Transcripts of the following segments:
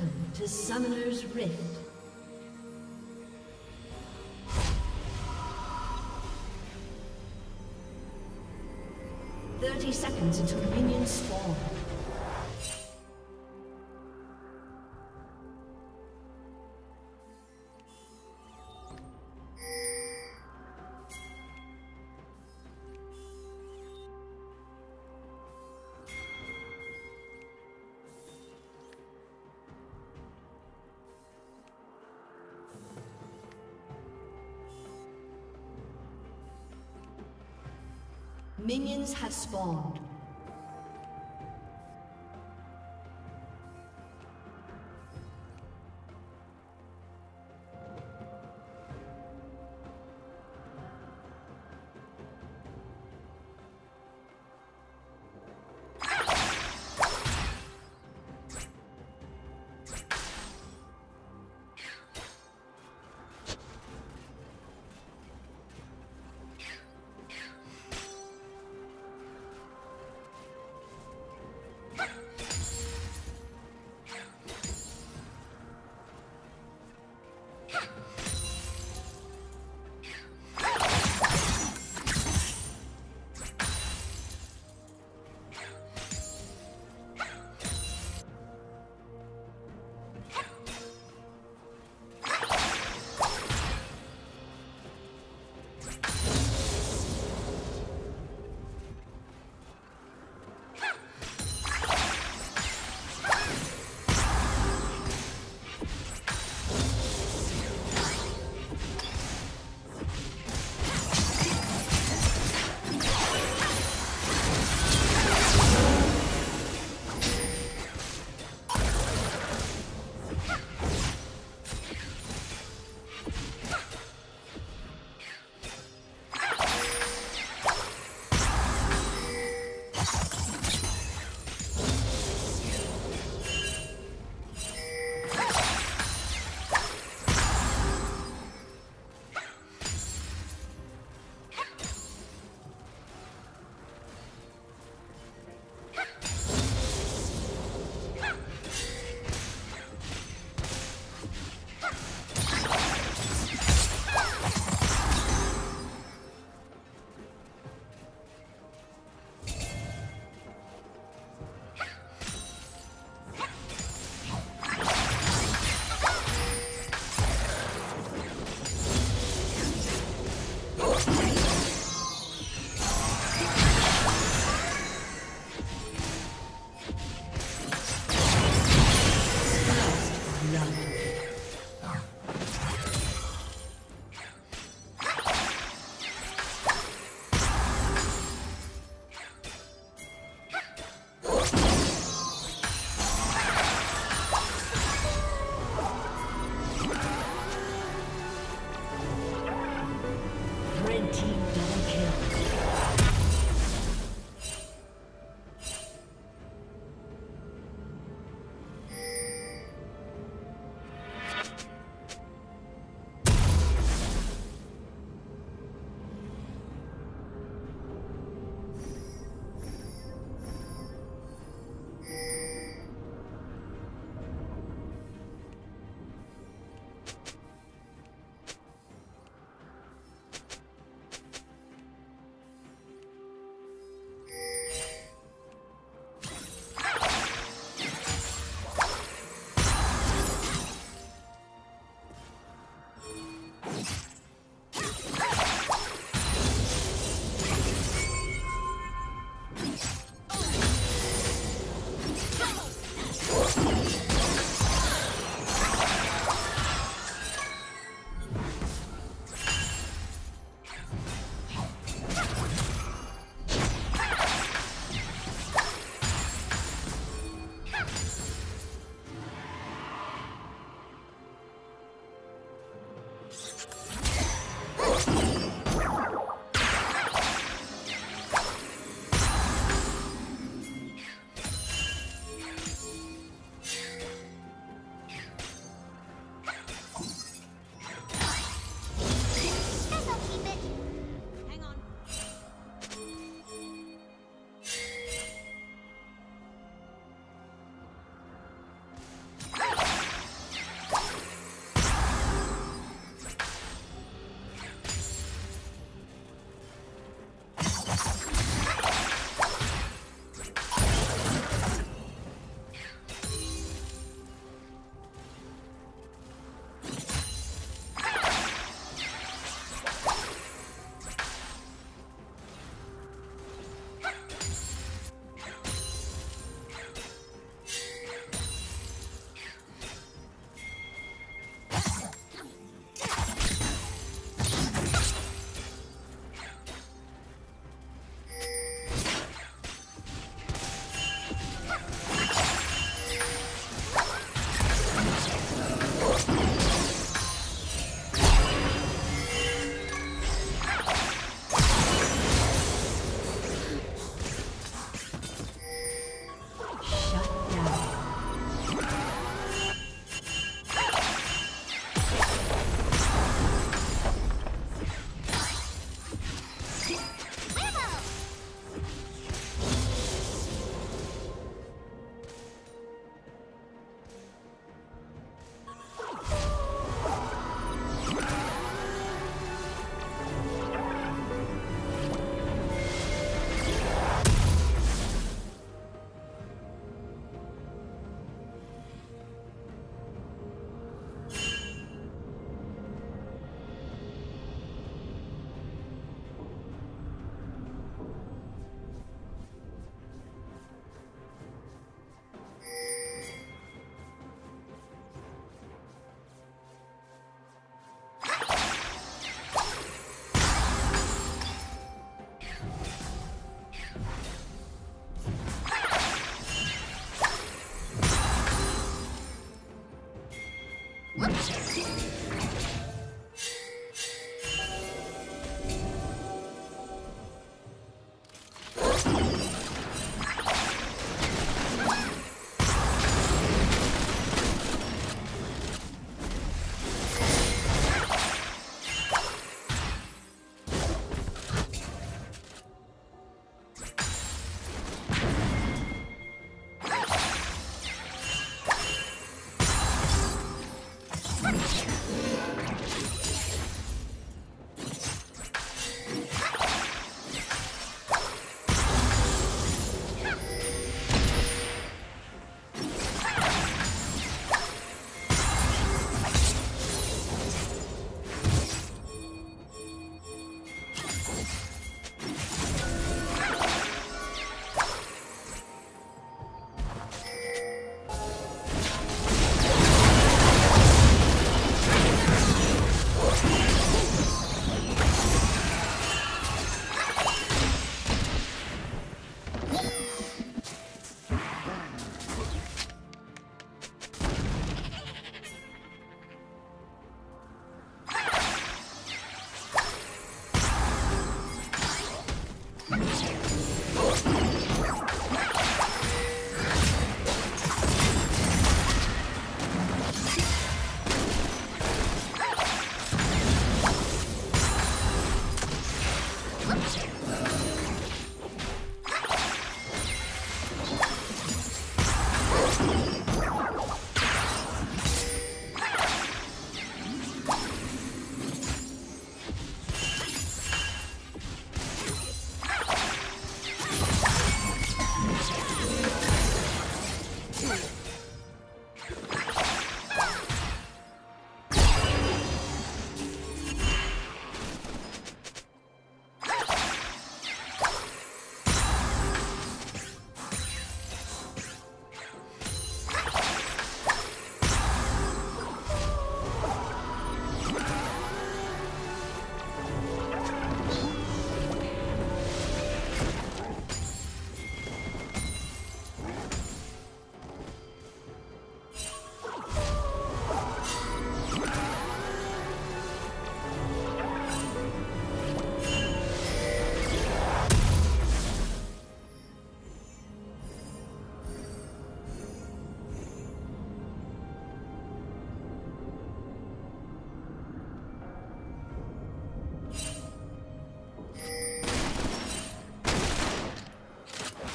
Welcome to Summoner's Rift. Seconds until minions spawn. Minions have spawned.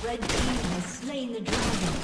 Red team has slain the dragon.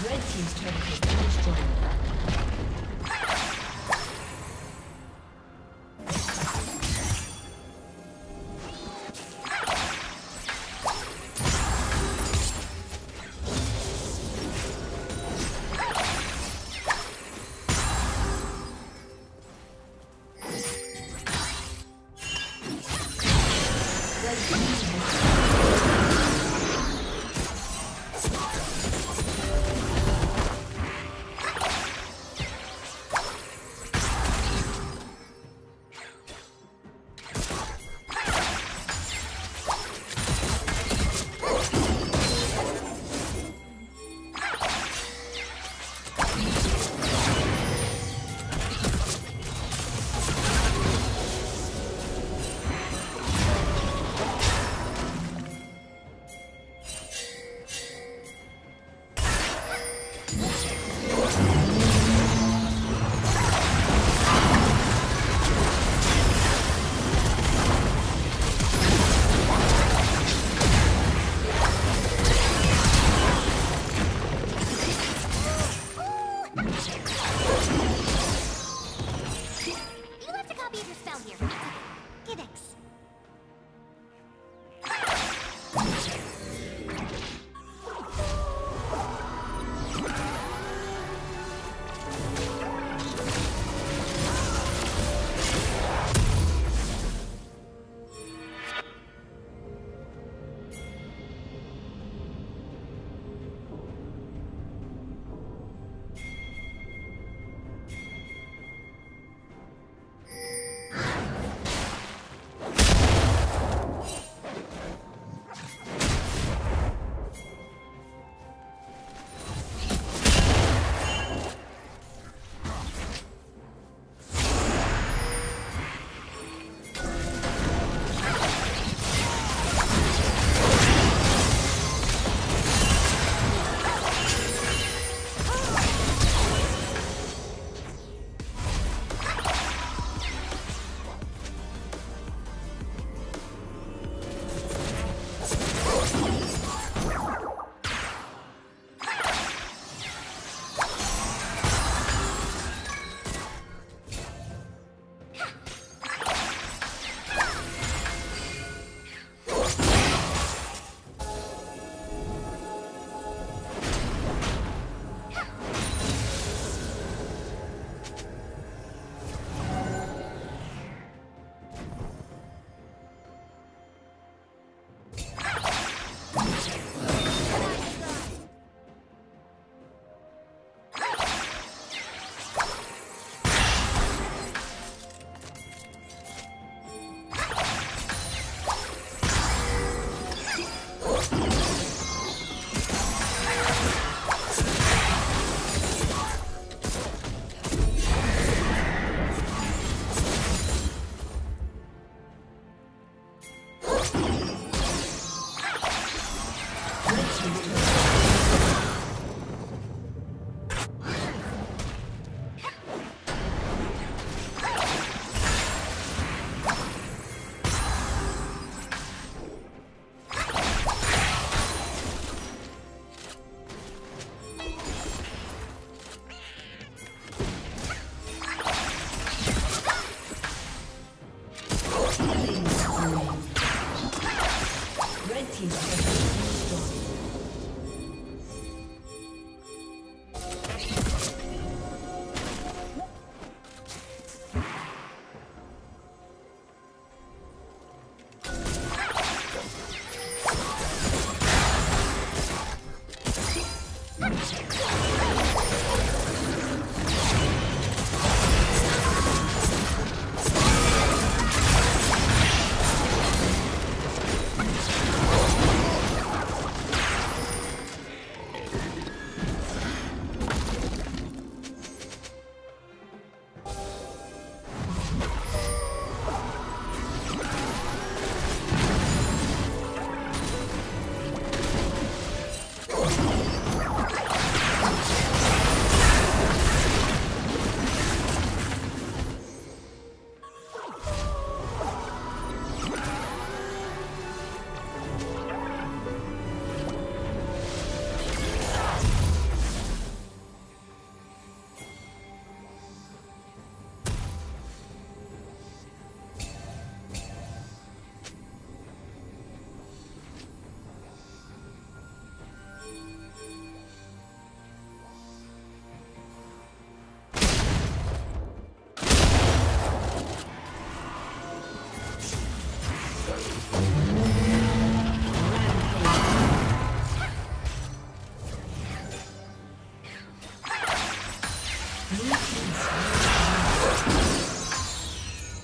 Red team's turret You left a copy of your spell here. Okay, thanks.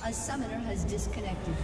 A summoner has disconnected.